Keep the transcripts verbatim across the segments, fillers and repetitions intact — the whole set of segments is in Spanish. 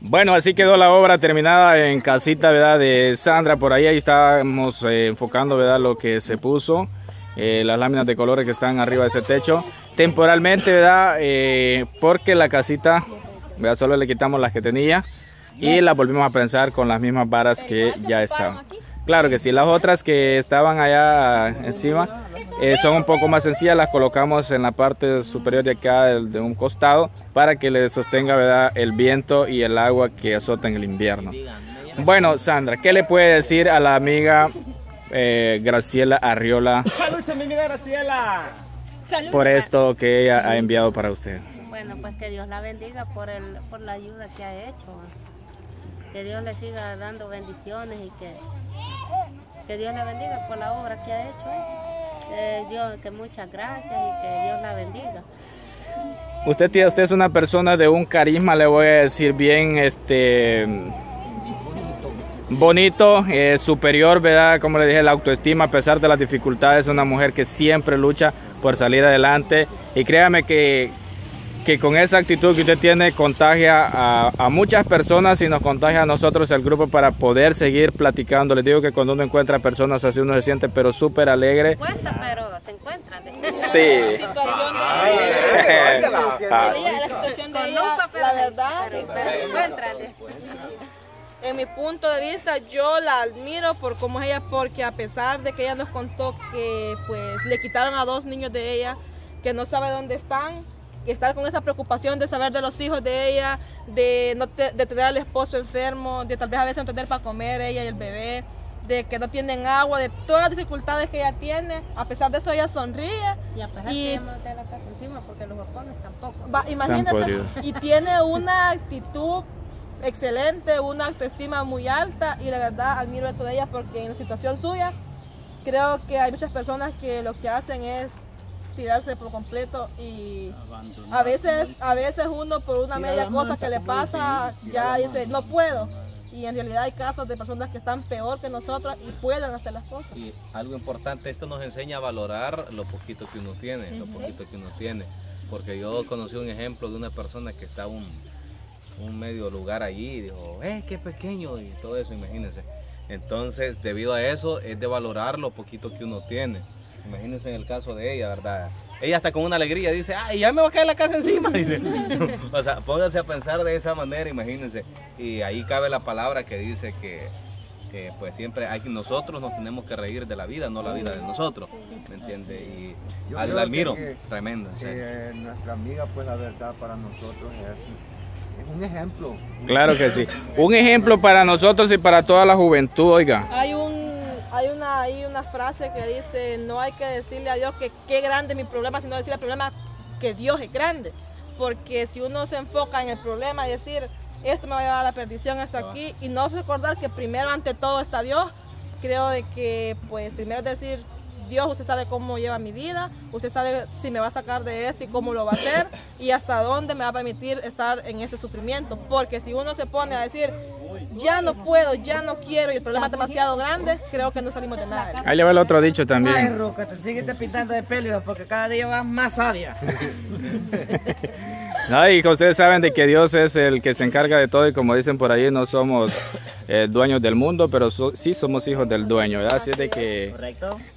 Bueno, así quedó la obra terminada en casita, ¿verdad?, de Sandra. Por ahí, ahí estamos eh, enfocando, ¿verdad?, lo que se puso, eh, las láminas de colores que están arriba de ese techo. Temporalmente, ¿verdad?, eh, porque la casita, ¿verdad?, solo le quitamos las que tenía y las volvimos a prensar con las mismas varas que ya estaban. Claro que sí, las otras que estaban allá encima eh, son un poco más sencillas, las colocamos en la parte superior de acá de un costado para que le sostenga, ¿verdad?, el viento y el agua que azota en el invierno. Bueno, Sandra, ¿qué le puede decir a la amiga eh, Graciela Arriola? ¡Saludos, mi amiga Graciela! Por esto que ella ha enviado para usted. Bueno, pues que Dios la bendiga por, el, por la ayuda que ha hecho. Que Dios le siga dando bendiciones y que, que Dios la bendiga por la obra que ha hecho. Eh, Dios, que muchas gracias y que Dios la bendiga. Usted, tía, usted es una persona de un carisma, le voy a decir bien, este, bonito, eh, superior, ¿verdad? Como le dije, la autoestima, a pesar de las dificultades, es una mujer que siempre lucha por salir adelante. Y créame que... que con esa actitud que usted tiene contagia a, a muchas personas y nos contagia a nosotros el grupo para poder seguir platicando. Les digo que cuando uno encuentra personas así uno se siente pero súper alegre. Se encuentra, pero se encuentran. Sí. La situación de ella, la verdad, se encuentran. En mi punto de vista, yo la admiro por cómo es ella, porque a pesar de que ella nos contó que pues le quitaron a dos niños de ella, que no sabe dónde están, y estar con esa preocupación de saber de los hijos de ella, de, no te, de tener al esposo enfermo, de tal vez a veces no tener para comer ella y el bebé, de que no tienen agua, de todas las dificultades que ella tiene, a pesar de eso ella sonríe. Y a pesar y, que ella no tiene la casa encima porque los japoneses tampoco. Va, imagínense, y tiene una actitud excelente, una autoestima muy alta y la verdad admiro esto de ella porque en la situación suya creo que hay muchas personas que lo que hacen es tirarse por completo y a veces a veces uno por una media cosa que le pasa ya dice no puedo, y en realidad hay casos de personas que están peor que nosotros y pueden hacer las cosas. Y algo importante, esto nos enseña a valorar lo poquito que uno tiene, lo poquito que uno tiene, porque yo conocí un ejemplo de una persona que está un, un medio lugar allí y dijo, eh, qué pequeño y todo eso, imagínense. Entonces, debido a eso es de valorar lo poquito que uno tiene. Imagínense en el caso de ella, ¿verdad? Ella hasta con una alegría dice, ¡ay, ya me va a caer la casa encima! Dice. O sea, póngase a pensar de esa manera, imagínense. Y ahí cabe la palabra que dice que, que pues siempre hay, nosotros nos tenemos que reír de la vida, no la vida de nosotros. ¿Me entiende? Y yo la admiro, que, tremendo. Que, eh, nuestra amiga, pues la verdad para nosotros es... un ejemplo. Claro que sí. Un ejemplo para nosotros y para toda la juventud, oiga. Hay un hay una hay una frase que dice, no hay que decirle a Dios que qué grande es mi problema, sino decirle al problema que Dios es grande. Porque si uno se enfoca en el problema y decir, esto me va a llevar a la perdición hasta aquí, y no recordar que primero ante todo está Dios, creo de que pues primero decir, Dios, usted sabe cómo lleva mi vida, usted sabe si me va a sacar de esto y cómo lo va a hacer y hasta dónde me va a permitir estar en este sufrimiento. Porque si uno se pone a decir, ya no puedo, ya no quiero y el problema es demasiado grande, creo que no salimos de nada. Ahí le va el otro dicho también. Ay, Roca, te sigues pintando de pelo porque cada día vas más sabia. No, y ustedes saben de que Dios es el que se encarga de todo y como dicen por ahí, no somos eh, dueños del mundo, pero so, sí somos hijos del dueño, ¿verdad? Así es de que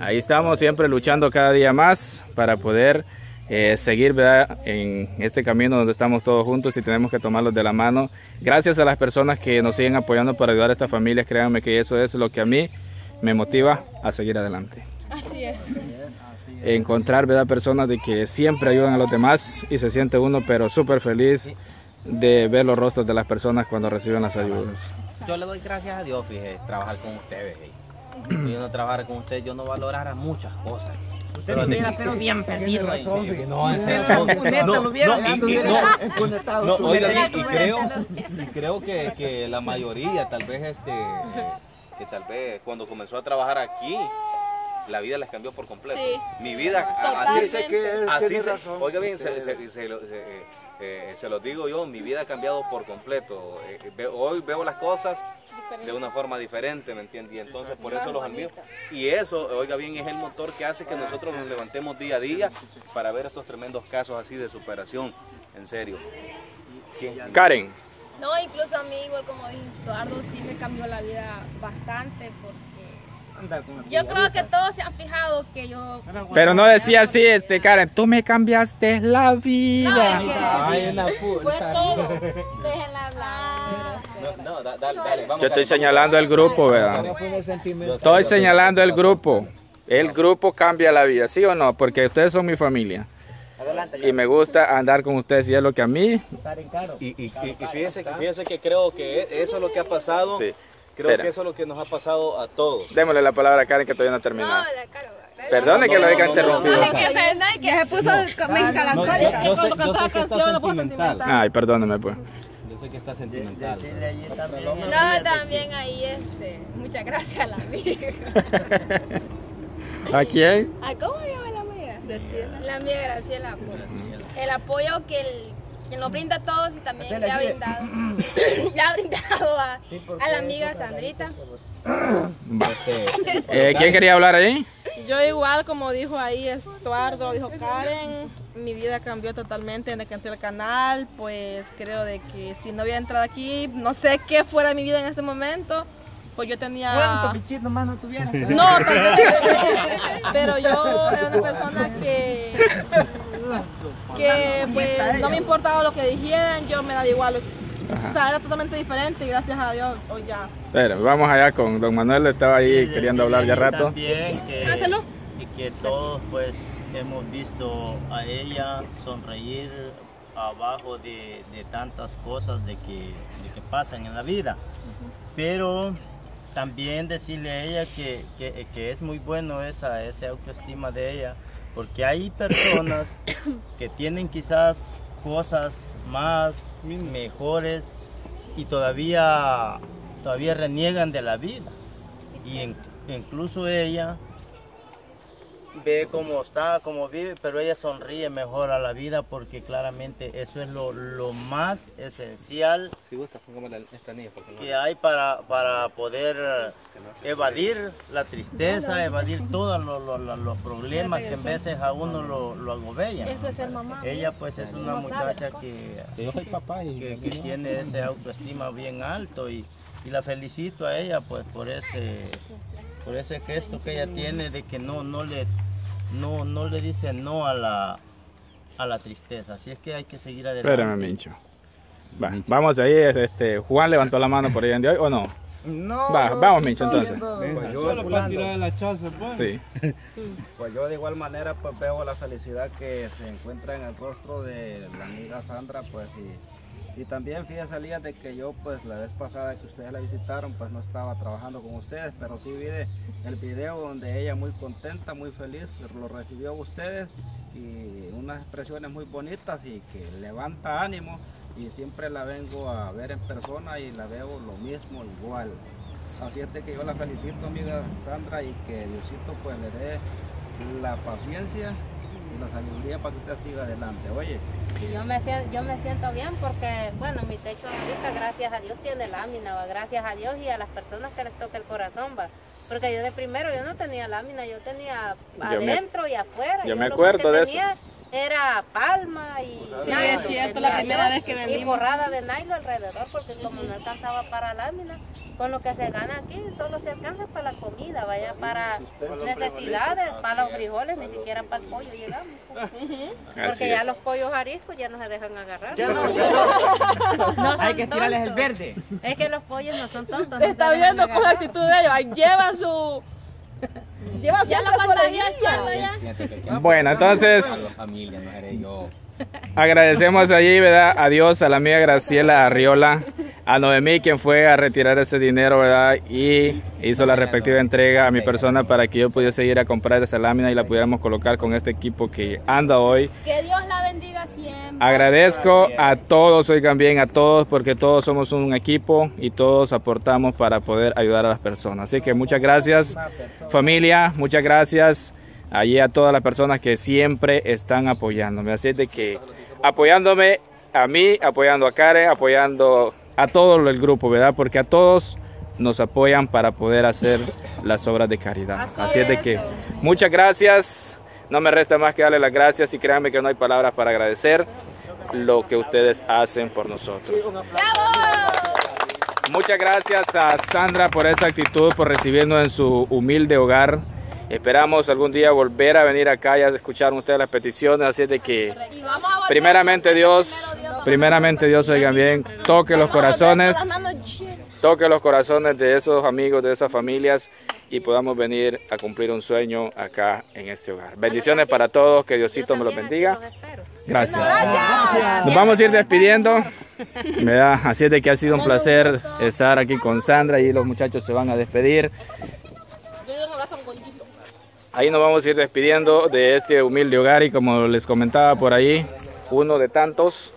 ahí estamos siempre luchando cada día más para poder eh, seguir, ¿verdad?, en este camino donde estamos todos juntos y tenemos que tomarlos de la mano. Gracias a las personas que nos siguen apoyando para ayudar a estas familias, créanme que eso es lo que a mí me motiva a seguir adelante. Así es. Encontrar, ¿verdad?, personas de que siempre ayudan a los demás y se siente uno pero súper feliz de ver los rostros de las personas cuando reciben las ayudas. Yo le doy gracias a Dios, fíjese, trabajar con ustedes. Si yo no trabajara con ustedes, yo no valorara muchas cosas. Usted lo hubiera pero bien perdido. No, en serio. No, no, no, y creo, creo que, que la mayoría, tal vez este, que tal vez cuando comenzó a trabajar aquí, la vida les cambió por completo. Sí. Mi vida, así, así, así se, oiga bien, se, se, se, se, se, eh, se los digo yo, mi vida ha cambiado por completo. Eh, ve, hoy veo las cosas diferente, de una forma diferente, ¿me entiendes? Y entonces por eso los admiro. Y eso, oiga bien, es el motor que hace que nosotros nos levantemos día a día para ver estos tremendos casos así de superación, en serio. ¿Quién? Karen. No, incluso a mí, igual como dijo Eduardo, sí me cambió la vida bastante porque Anda, con yo creo que todos se han fijado que yo... Pero no decía así, este Karen, tú me cambiaste la vida. No, es que... Ay, en la puta. Fue todo. Déjenla hablar. No, no, dale, dale. Vamos, yo estoy señalando el grupo, ¿verdad? Estoy señalando el grupo. El grupo cambia la vida, ¿sí o no? Porque ustedes son mi familia. Adelante, y me gusta andar con ustedes y es lo que a mí... Y, y, y, y fíjense, fíjense que creo que eso es lo que ha pasado. Sí. Creo Espera. que eso es lo que nos ha pasado a todos. Démosle la palabra a Karen que todavía no ha terminado. No, la cara... Perdone que lo haya interrumpido. Que se puso melancólica. Cuando cantaba canción lo puso sentimental. Ay, perdóname pues. Yo sé que está sentimental. No, también ahí este... Muchas gracias a la amiga. ¿A quién? ¿A cómo llama la amiga? Graciela. La amiga Graciela. El apoyo que, el, que nos brinda a todos y también Graciela, le ha brindado. Le ha brindado a, sí, a la amiga Sandrita. eh, ¿Quién quería hablar ahí? Yo igual, como dijo ahí Estuardo, dijo Karen, mi vida cambió totalmente desde que entré al canal, pues creo de que si no hubiera entrado aquí, no sé qué fuera mi vida en este momento, pues yo tenía... Bueno, pichito más no tuviera. No, pero yo era una persona que, que pues no me importaba lo que dijeran, yo me daba igual. Ajá. O sea, era totalmente diferente y gracias a Dios hoy ya. Pero vamos allá con don Manuel, estaba ahí sí, queriendo sí, hablar sí, ya rato. También que, y que todos pues hemos visto a ella sonreír abajo de, de tantas cosas de que, de que pasan en la vida. Uh-huh. Pero también decirle a ella que, que, que es muy bueno esa, esa autoestima de ella, porque hay personas que tienen quizás cosas más mejores y todavía todavía reniegan de la vida y en, incluso ella ve cómo está, cómo vive, pero ella sonríe mejor a la vida porque claramente eso es lo, lo más esencial si gusta, esta niña, porque no... que hay para, para poder no, evadir no, la tristeza, no, no, evadir todos los, los, los problemas que a veces a uno lo, lo agobellan. Eso es el mamá. Ella pues es una muchacha que, que, que tiene ese autoestima bien alto y, y la felicito a ella pues por ese... Por ese gesto que ella tiene de que no, no, le, no, no le dice no a la, a la tristeza. Así es que hay que seguir adelante. Espérame, Mincho. Va, Mincho. Vamos ahí. Este, Juan levantó la mano por ahí en de hoy, ¿o no? No. Va, vamos, Mincho, entonces. Venga, yo solo para tirar el hachazo, pues. Sí. Pues yo de igual manera pues, veo la felicidad que se encuentra en el rostro de la amiga Sandra, pues, y... Y también fíjense Elías de que yo pues la vez pasada que ustedes la visitaron pues no estaba trabajando con ustedes, pero sí vi el video donde ella muy contenta, muy feliz, lo recibió a ustedes y unas expresiones muy bonitas y que levanta ánimo y siempre la vengo a ver en persona y la veo lo mismo, igual. Así es de que yo la felicito amiga Sandra y que Diosito pues le dé la paciencia y la sabiduría para que usted siga adelante, oye. Yo me, yo me siento bien porque, bueno, mi techo ahorita, gracias a Dios, tiene lámina, va, gracias a Dios y a las personas que les toca el corazón, va. Porque yo de primero, yo no tenía lámina, yo tenía adentro y afuera. Yo, yo me acuerdo de eso. Era palma y... Sí, nylon, es cierto, la primera vez que venimos. Y borrada de nylon alrededor, porque como no alcanzaba para lámina, con lo que se gana aquí solo se alcanza para la comida, vaya para necesidades, para los frijoles, ni siquiera para el pollo llegamos. Porque ya los pollos ariscos ya no se dejan agarrar. No, hay que tirarles el verde. Es que los pollos no son tontos. Te está viendo con la actitud de ellos, ahí lleva su... Lleva ya la bueno, entonces agradecemos allí, ¿verdad? Adiós a la amiga Graciela Arriola, a Noemí, quien fue a retirar ese dinero, ¿verdad? Y hizo la respectiva entrega a mi persona para que yo pudiese ir a comprar esa lámina y la pudiéramos colocar con este equipo que anda hoy. Que Dios la bendiga siempre. Agradezco a todos, oigan bien, a todos, porque todos somos un equipo y todos aportamos para poder ayudar a las personas. Así que muchas gracias, familia, muchas gracias allí a todas las personas que siempre están apoyándome. Así es de que apoyándome a mí, apoyando a Karen, apoyando a todo el grupo, ¿verdad? Porque a todos nos apoyan para poder hacer las obras de caridad. Así es de que muchas gracias. No me resta más que darle las gracias y créanme que no hay palabras para agradecer lo que ustedes hacen por nosotros. ¡Bravo! Muchas gracias a Sandra por esa actitud, por recibirnos en su humilde hogar. Esperamos algún día volver a venir acá y a escuchar ustedes las peticiones. Así de que, primeramente Dios, primeramente Dios, oigan bien, toque los corazones, toque los corazones de esos amigos, de esas familias, y podamos venir a cumplir un sueño acá en este hogar. Bendiciones para todos, que Diosito me los bendiga. Gracias. Nos vamos a ir despidiendo. Así es de que ha sido un placer estar aquí con Sandra, y los muchachos se van a despedir. Ahí nos vamos a ir despidiendo de este humilde hogar, y como les comentaba por ahí, uno de tantos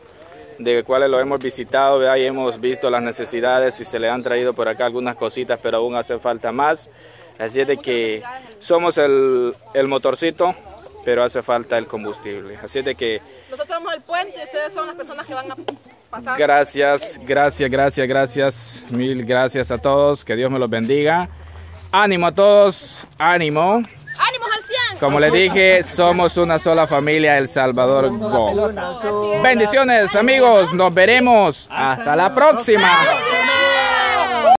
de cuales lo hemos visitado, ¿verdad? Y hemos visto las necesidades y se le han traído por acá algunas cositas, pero aún hace falta más. Así es de que somos el, el motorcito, pero hace falta el combustible. Así es de que nosotros somos el puente, ustedes son las personas que van a pasar. Gracias, gracias, gracias, gracias. Mil gracias a todos. Que Dios me los bendiga. Ánimo a todos, ánimo. ¡Ánimos al cien! Como les dije, somos una sola familia, El Salvador Go. Bendiciones, amigos. Nos veremos. Hasta la próxima.